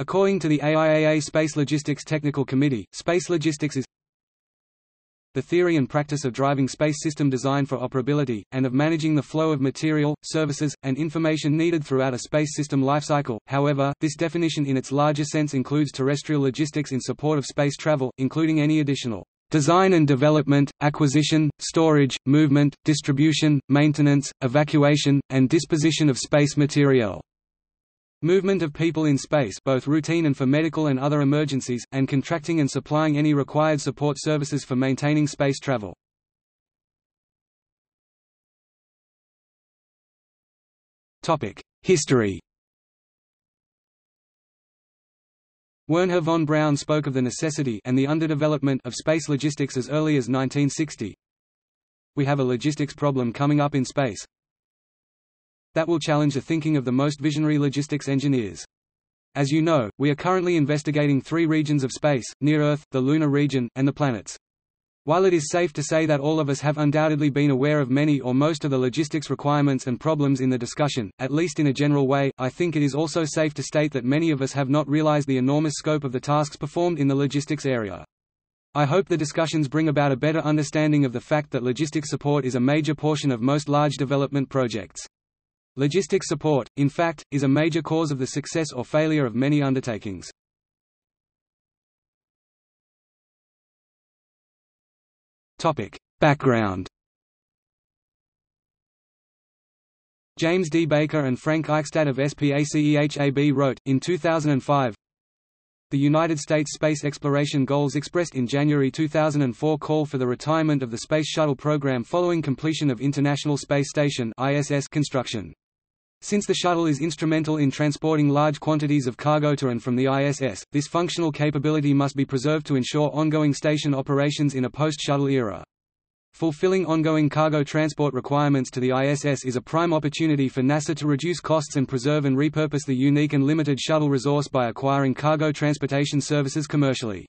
According to the AIAA Space Logistics Technical Committee, space logistics is the theory and practice of driving space system design for operability, and of managing the flow of material, services, and information needed throughout a space system lifecycle. However, this definition in its larger sense includes terrestrial logistics in support of space travel, including any additional design and development, acquisition, storage, movement, distribution, maintenance, evacuation, and disposition of space materiel. Movement of people in space, both routine and for medical and other emergencies, and contracting and supplying any required support services for maintaining space travel. Topic: History. Wernher von Braun spoke of the necessity and the underdevelopment of space logistics as early as 1960. We have a logistics problem coming up in space that will challenge the thinking of the most visionary logistics engineers. As you know, we are currently investigating three regions of space: near Earth, the lunar region, and the planets. While it is safe to say that all of us have undoubtedly been aware of many or most of the logistics requirements and problems in the discussion, at least in a general way, I think it is also safe to state that many of us have not realized the enormous scope of the tasks performed in the logistics area. I hope the discussions bring about a better understanding of the fact that logistics support is a major portion of most large development projects. Logistics support, in fact, is a major cause of the success or failure of many undertakings. Topic: Background. James D. Baker and Frank Eichstadt of SPACEHAB wrote, in 2005, the United States space exploration goals expressed in January 2004 call for the retirement of the Space Shuttle program following completion of International Space Station (ISS) construction. Since the shuttle is instrumental in transporting large quantities of cargo to and from the ISS, this functional capability must be preserved to ensure ongoing station operations in a post-shuttle era. Fulfilling ongoing cargo transport requirements to the ISS is a prime opportunity for NASA to reduce costs and preserve and repurpose the unique and limited shuttle resource by acquiring cargo transportation services commercially.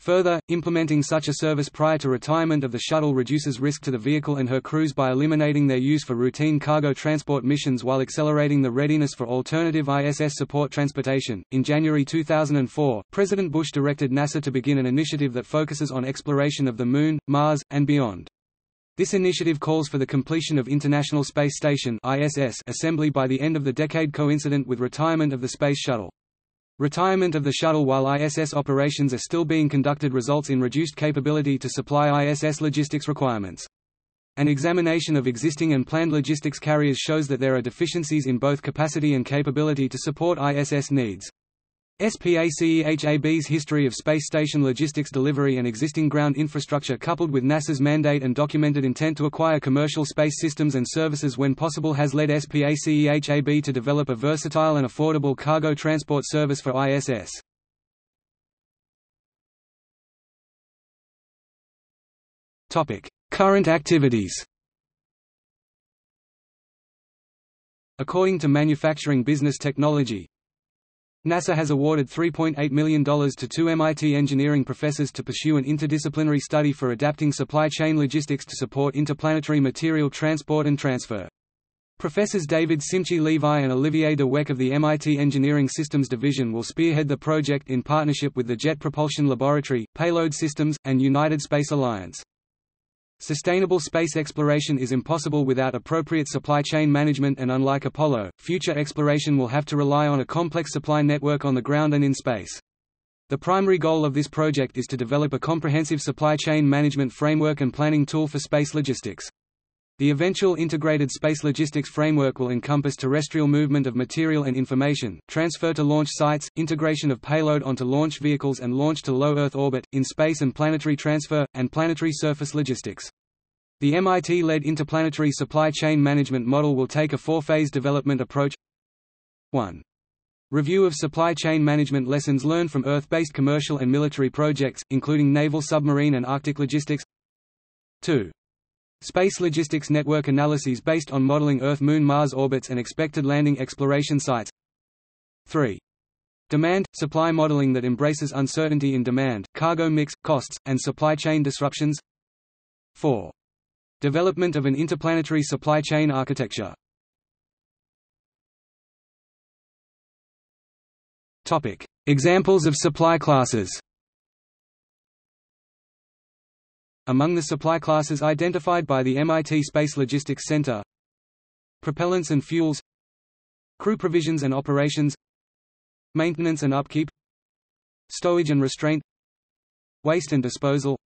Further, implementing such a service prior to retirement of the shuttle reduces risk to the vehicle and her crews by eliminating their use for routine cargo transport missions while accelerating the readiness for alternative ISS support transportation. In January 2004, President Bush directed NASA to begin an initiative that focuses on exploration of the Moon, Mars, and beyond. This initiative calls for the completion of International Space Station (ISS) assembly by the end of the decade, coincident with retirement of the Space Shuttle. Retirement of the shuttle while ISS operations are still being conducted results in reduced capability to supply ISS logistics requirements. An examination of existing and planned logistics carriers shows that there are deficiencies in both capacity and capability to support ISS needs. SPACEHAB's history of space station logistics delivery and existing ground infrastructure, coupled with NASA's mandate and documented intent to acquire commercial space systems and services when possible, has led SPACEHAB to develop a versatile and affordable cargo transport service for ISS. Current activities. According to Manufacturing Business Technology, NASA has awarded $3.8 million to two MIT engineering professors to pursue an interdisciplinary study for adapting supply chain logistics to support interplanetary material transport and transfer. Professors David Simchi-Levi and Olivier de Weck of the MIT Engineering Systems Division will spearhead the project in partnership with the Jet Propulsion Laboratory, Payload Systems, and United Space Alliance. Sustainable space exploration is impossible without appropriate supply chain management, and unlike Apollo, future exploration will have to rely on a complex supply network on the ground and in space. The primary goal of this project is to develop a comprehensive supply chain management framework and planning tool for space logistics. The eventual integrated space logistics framework will encompass terrestrial movement of material and information, transfer to launch sites, integration of payload onto launch vehicles and launch to low Earth orbit, in space and planetary transfer, and planetary surface logistics. The MIT-led interplanetary supply chain management model will take a four-phase development approach. 1. Review of supply chain management lessons learned from Earth-based commercial and military projects, including naval, submarine and Arctic logistics. 2. Space logistics network analyses based on modeling Earth-Moon-Mars orbits and expected landing exploration sites. 3. Demand-supply modeling that embraces uncertainty in demand, cargo mix, costs, and supply chain disruptions. 4. Development of an interplanetary supply chain architecture. Examples of supply classes. Among the supply classes identified by the MIT Space Logistics Center: propellants and fuels, crew provisions and operations, maintenance and upkeep, stowage and restraint, waste and disposal,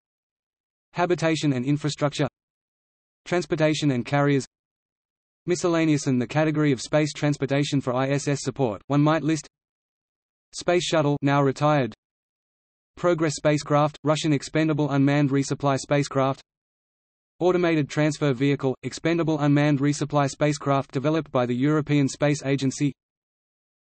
habitation and infrastructure, transportation and carriers. Miscellaneous in the category of space transportation for ISS support, one might list Space Shuttle, now retired, Progress spacecraft, Russian expendable unmanned resupply spacecraft, Automated Transfer Vehicle, expendable unmanned resupply spacecraft developed by the European Space Agency,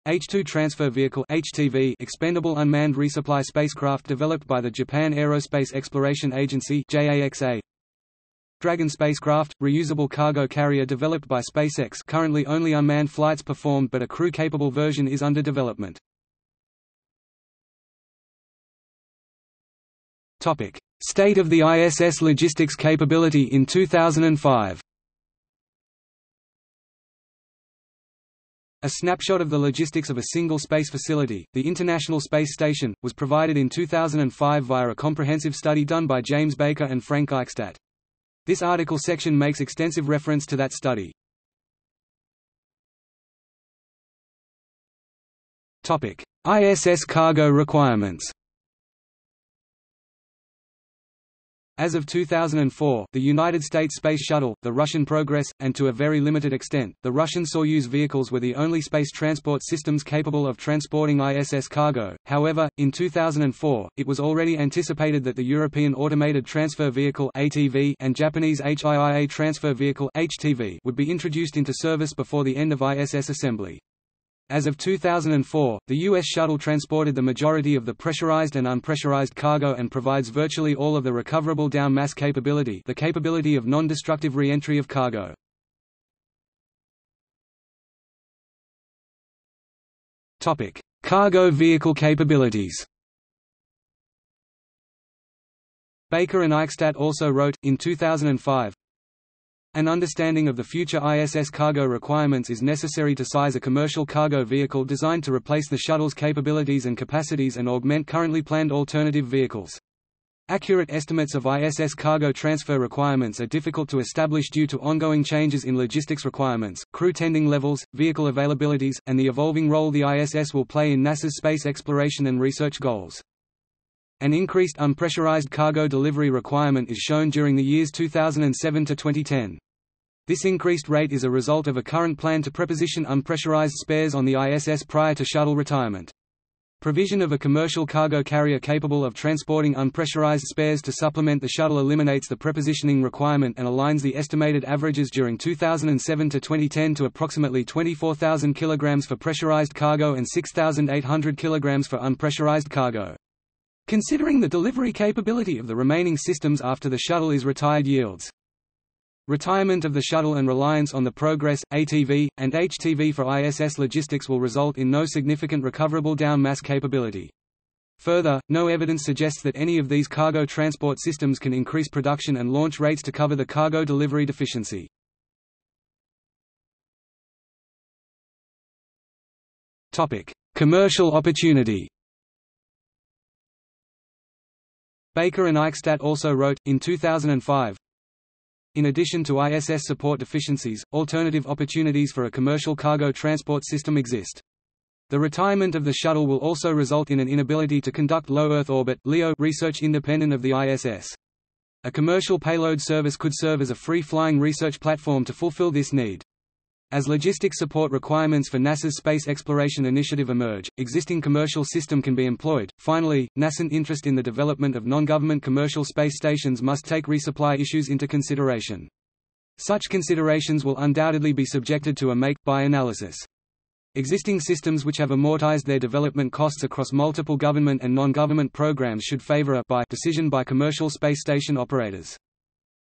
H-2 Transfer Vehicle (HTV), expendable unmanned resupply spacecraft developed by the Japan Aerospace Exploration Agency (JAXA), Dragon spacecraft, reusable cargo carrier developed by SpaceX, currently only unmanned flights performed but a crew-capable version is under development. Topic: State of the ISS logistics capability in 2005. A snapshot of the logistics of a single space facility, the International Space Station, was provided in 2005 via a comprehensive study done by James Baker and Frank Eichstadt. This article section makes extensive reference to that study. Topic: ISS cargo requirements. As of 2004, the United States Space Shuttle, the Russian Progress, and to a very limited extent, the Russian Soyuz vehicles were the only space transport systems capable of transporting ISS cargo. However, in 2004, it was already anticipated that the European Automated Transfer Vehicle (ATV) and Japanese HIIA Transfer Vehicle (HTV) would be introduced into service before the end of ISS assembly. As of 2004, the U.S. shuttle transported the majority of the pressurized and unpressurized cargo and provides virtually all of the recoverable down-mass capability, the capability of non-destructive re-entry of cargo. Topic: Cargo vehicle capabilities. Baker and Eichstadt also wrote, in 2005, an understanding of the future ISS cargo requirements is necessary to size a commercial cargo vehicle designed to replace the shuttle's capabilities and capacities and augment currently planned alternative vehicles. Accurate estimates of ISS cargo transfer requirements are difficult to establish due to ongoing changes in logistics requirements, crew tending levels, vehicle availabilities, and the evolving role the ISS will play in NASA's space exploration and research goals. An increased unpressurized cargo delivery requirement is shown during the years 2007 to 2010. This increased rate is a result of a current plan to preposition unpressurized spares on the ISS prior to shuttle retirement. Provision of a commercial cargo carrier capable of transporting unpressurized spares to supplement the shuttle eliminates the prepositioning requirement and aligns the estimated averages during 2007 to 2010 to approximately 24,000 kg for pressurized cargo and 6,800 kg for unpressurized cargo. Considering the delivery capability of the remaining systems after the shuttle is retired yields. Retirement of the shuttle and reliance on the Progress, ATV, and HTV for ISS logistics will result in no significant recoverable down-mass capability. Further, no evidence suggests that any of these cargo transport systems can increase production and launch rates to cover the cargo delivery deficiency. Topic: Commercial opportunity. Baker and Eichstadt also wrote, in 2005, in addition to ISS support deficiencies, alternative opportunities for a commercial cargo transport system exist. The retirement of the shuttle will also result in an inability to conduct low Earth orbit (LEO) research independent of the ISS. A commercial payload service could serve as a free-flying research platform to fulfill this need. As logistic support requirements for NASA's Space Exploration Initiative emerge, existing commercial system can be employed. Finally, nascent interest in the development of non-government commercial space stations must take resupply issues into consideration. Such considerations will undoubtedly be subjected to a make-buy analysis. Existing systems which have amortized their development costs across multiple government and non-government programs should favor a buy decision by commercial space station operators.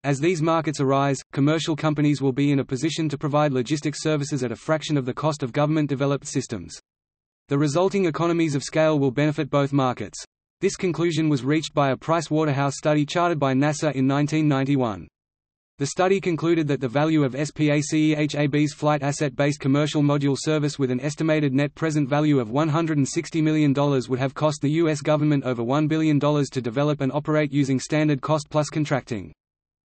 As these markets arise, commercial companies will be in a position to provide logistics services at a fraction of the cost of government-developed systems. The resulting economies of scale will benefit both markets. This conclusion was reached by a Price Waterhouse study charted by NASA in 1991. The study concluded that the value of SPACEHAB's flight asset-based commercial module service with an estimated net present value of $160 million would have cost the U.S. government over $1 billion to develop and operate using standard cost plus contracting.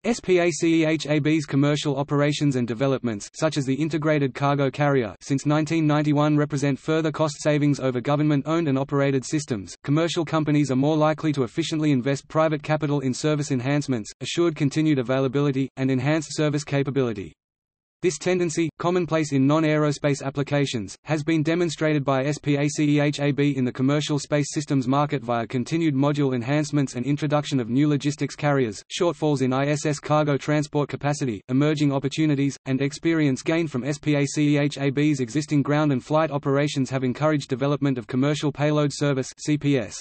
SPACEHAB's commercial operations and developments such as the integrated cargo carrier since 1991 represent further cost savings over government-owned and operated systems. Commercial companies are more likely to efficiently invest private capital in service enhancements, assured continued availability, and enhanced service capability. This tendency, commonplace in non-aerospace applications, has been demonstrated by SPACEHAB in the commercial space systems market via continued module enhancements and introduction of new logistics carriers, shortfalls in ISS cargo transport capacity, emerging opportunities, and experience gained from SPACEHAB's existing ground and flight operations have encouraged development of commercial payload service (CPS).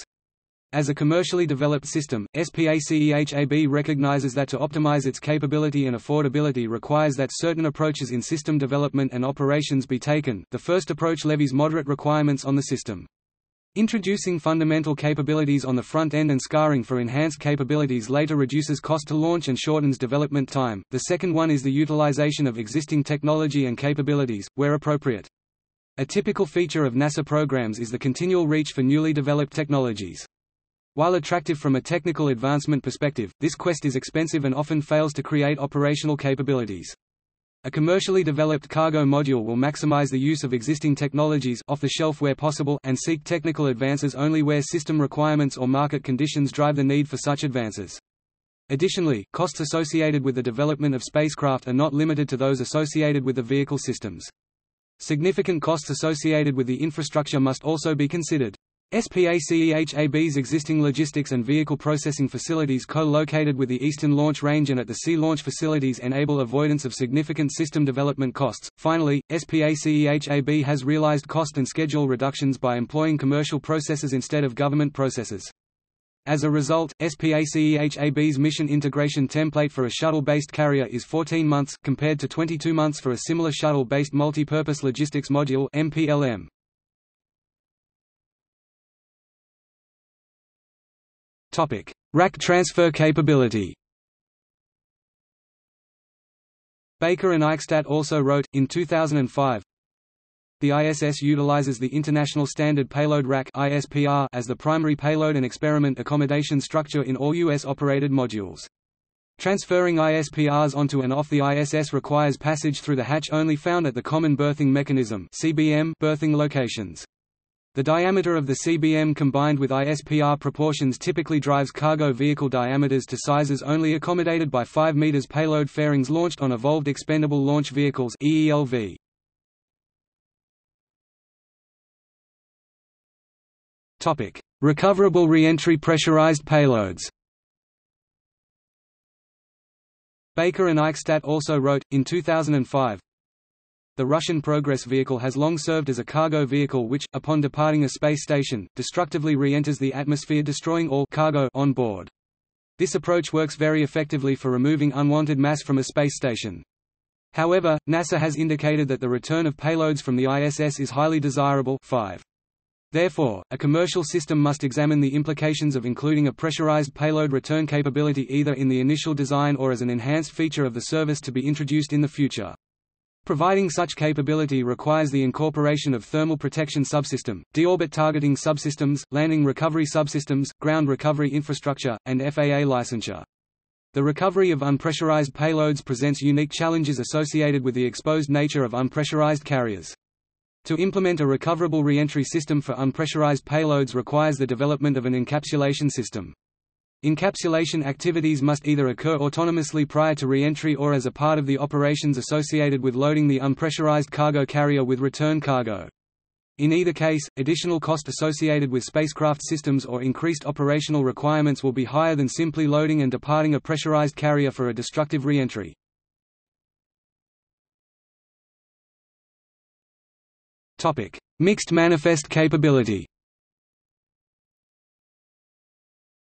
As a commercially developed system, SPACEHAB recognizes that to optimize its capability and affordability requires that certain approaches in system development and operations be taken. The first approach levies moderate requirements on the system. Introducing fundamental capabilities on the front end and scarring for enhanced capabilities later reduces cost to launch and shortens development time. The second one is the utilization of existing technology and capabilities, where appropriate. A typical feature of NASA programs is the continual reach for newly developed technologies. While attractive from a technical advancement perspective, this quest is expensive and often fails to create operational capabilities. A commercially developed cargo module will maximize the use of existing technologies off the shelf where possible and seek technical advances only where system requirements or market conditions drive the need for such advances. Additionally, costs associated with the development of spacecraft are not limited to those associated with the vehicle systems. Significant costs associated with the infrastructure must also be considered. SPACEHAB's existing logistics and vehicle processing facilities co-located with the Eastern Launch Range and at the Sea Launch facilities enable avoidance of significant system development costs. Finally, SPACEHAB has realized cost and schedule reductions by employing commercial processes instead of government processes. As a result, SPACEHAB's mission integration template for a shuttle-based carrier is 14 months, compared to 22 months for a similar shuttle-based multipurpose logistics module (MPLM). Rack transfer capability. Baker and Eichstadt also wrote, in 2005, the ISS utilizes the International Standard Payload Rack as the primary payload and experiment accommodation structure in all U.S.-operated modules. Transferring ISPRs onto and off the ISS requires passage through the hatch only found at the Common Berthing Mechanism berthing locations. The diameter of the CBM combined with ISPR proportions typically drives cargo vehicle diameters to sizes only accommodated by 5 meters payload fairings launched on Evolved Expendable Launch Vehicles (EELV). Topic: Recoverable reentry pressurized payloads. Baker and Eichstadt also wrote in 2005. The Russian Progress vehicle has long served as a cargo vehicle which, upon departing a space station, destructively re-enters the atmosphere destroying all cargo on board. This approach works very effectively for removing unwanted mass from a space station. However, NASA has indicated that the return of payloads from the ISS is highly desirable. Therefore, a commercial system must examine the implications of including a pressurized payload return capability either in the initial design or as an enhanced feature of the service to be introduced in the future. Providing such capability requires the incorporation of thermal protection subsystem, deorbit targeting subsystems, landing recovery subsystems, ground recovery infrastructure, and FAA licensure. The recovery of unpressurized payloads presents unique challenges associated with the exposed nature of unpressurized carriers. To implement a recoverable reentry system for unpressurized payloads requires the development of an encapsulation system. Encapsulation activities must either occur autonomously prior to re-entry or as a part of the operations associated with loading the unpressurized cargo carrier with return cargo. In either case, additional cost associated with spacecraft systems or increased operational requirements will be higher than simply loading and departing a pressurized carrier for a destructive re-entry. Mixed manifest capability.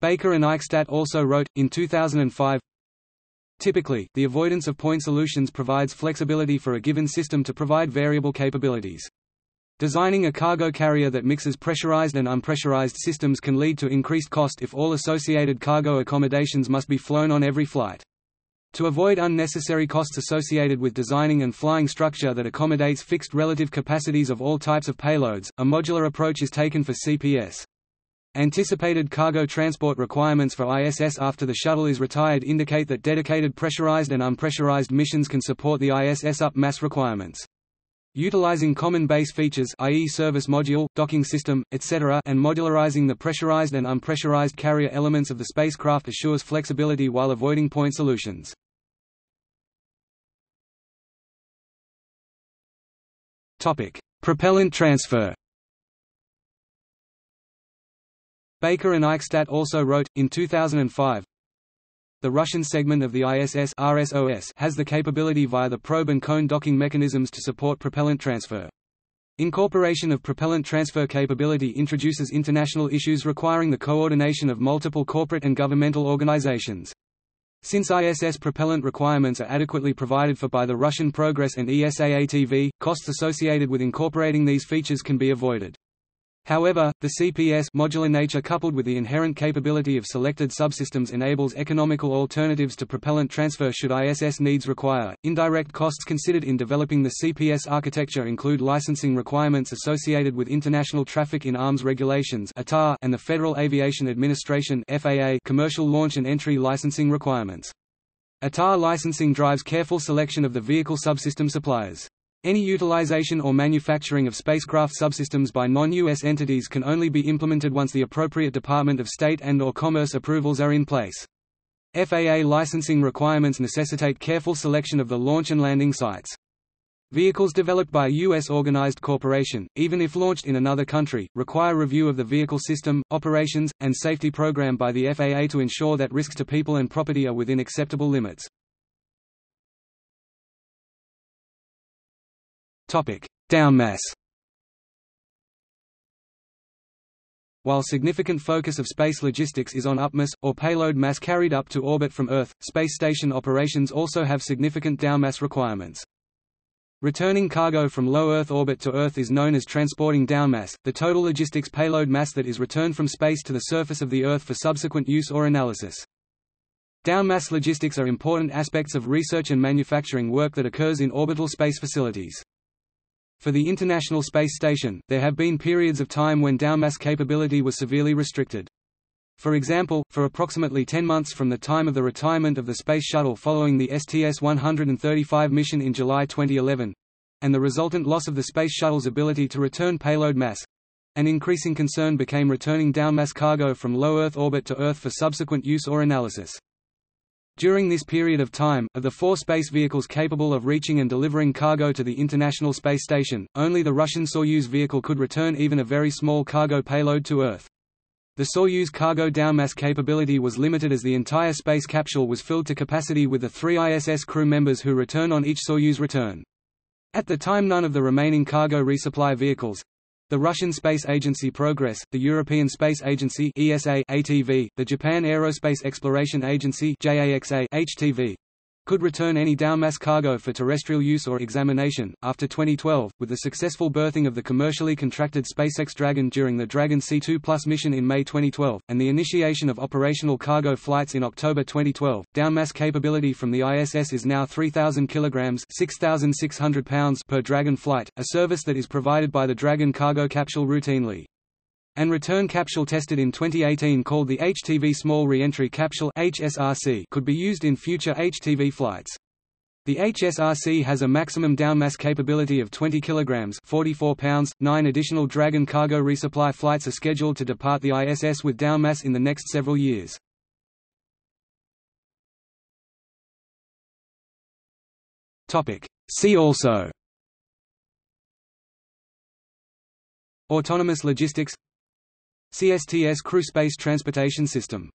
Baker and Eichstadt also wrote, in 2005, typically, the avoidance of point solutions provides flexibility for a given system to provide variable capabilities. Designing a cargo carrier that mixes pressurized and unpressurized systems can lead to increased cost if all associated cargo accommodations must be flown on every flight. To avoid unnecessary costs associated with designing and flying structure that accommodates fixed relative capacities of all types of payloads, a modular approach is taken for CPS. Anticipated cargo transport requirements for ISS after the shuttle is retired indicate that dedicated pressurized and unpressurized missions can support the ISS up mass requirements. Utilizing common base features, i.e. service module, docking system, etc., and modularizing the pressurized and unpressurized carrier elements of the spacecraft assures flexibility while avoiding point solutions. Topic: Propellant transfer. Baker and Eichstadt also wrote, in 2005, the Russian segment of the ISS (RSOS) has the capability via the probe and cone docking mechanisms to support propellant transfer. Incorporation of propellant transfer capability introduces international issues requiring the coordination of multiple corporate and governmental organizations. Since ISS propellant requirements are adequately provided for by the Russian Progress and ESAATV, costs associated with incorporating these features can be avoided. However, the CPS modular nature coupled with the inherent capability of selected subsystems enables economical alternatives to propellant transfer should ISS needs require. Indirect costs considered in developing the CPS architecture include licensing requirements associated with International Traffic in Arms Regulations (ITAR) and the Federal Aviation Administration (FAA) commercial launch and entry licensing requirements. ITAR licensing drives careful selection of the vehicle subsystem suppliers. Any utilization or manufacturing of spacecraft subsystems by non-U.S. entities can only be implemented once the appropriate Department of State and/or Commerce approvals are in place. FAA licensing requirements necessitate careful selection of the launch and landing sites. Vehicles developed by a U.S. organized corporation, even if launched in another country, require review of the vehicle system, operations, and safety program by the FAA to ensure that risks to people and property are within acceptable limits. Topic: Downmass. While significant focus of space logistics is on upmass, or payload mass carried up to orbit from Earth, space station operations also have significant downmass requirements. Returning cargo from low Earth orbit to Earth is known as transporting downmass, the total logistics payload mass that is returned from space to the surface of the Earth for subsequent use or analysis. Downmass logistics are important aspects of research and manufacturing work that occurs in orbital space facilities. For the International Space Station, there have been periods of time when downmass capability was severely restricted. For example, for approximately 10 months from the time of the retirement of the Space Shuttle following the STS-135 mission in July 2011, and the resultant loss of the Space Shuttle's ability to return payload mass, an increasing concern became returning downmass cargo from low Earth orbit to Earth for subsequent use or analysis. During this period of time, of the four space vehicles capable of reaching and delivering cargo to the International Space Station, only the Russian Soyuz vehicle could return even a very small cargo payload to Earth. The Soyuz cargo downmass capability was limited as the entire space capsule was filled to capacity with the 3 ISS crew members who return on each Soyuz return. At the time, none of the remaining cargo resupply vehicles, the Russian Space Agency Progress, the European Space Agency ESA ATV, the Japan Aerospace Exploration Agency JAXA HTV, could return any downmass cargo for terrestrial use or examination. After 2012, with the successful berthing of the commercially contracted SpaceX Dragon during the Dragon C2 Plus mission in May 2012, and the initiation of operational cargo flights in October 2012, downmass capability from the ISS is now 3,000 kilograms (6,600 pounds) per Dragon flight, a service that is provided by the Dragon cargo capsule routinely. And return capsule tested in 2018 called the HTV Small reentry capsule (HSRC) could be used in future HTV flights. The HSRC has a maximum downmass capability of 20 kilograms (44 pounds). 9 additional Dragon cargo resupply flights are scheduled to depart the ISS with downmass in the next several years. Topic: See also. Autonomous logistics. CSTS crew space transportation system.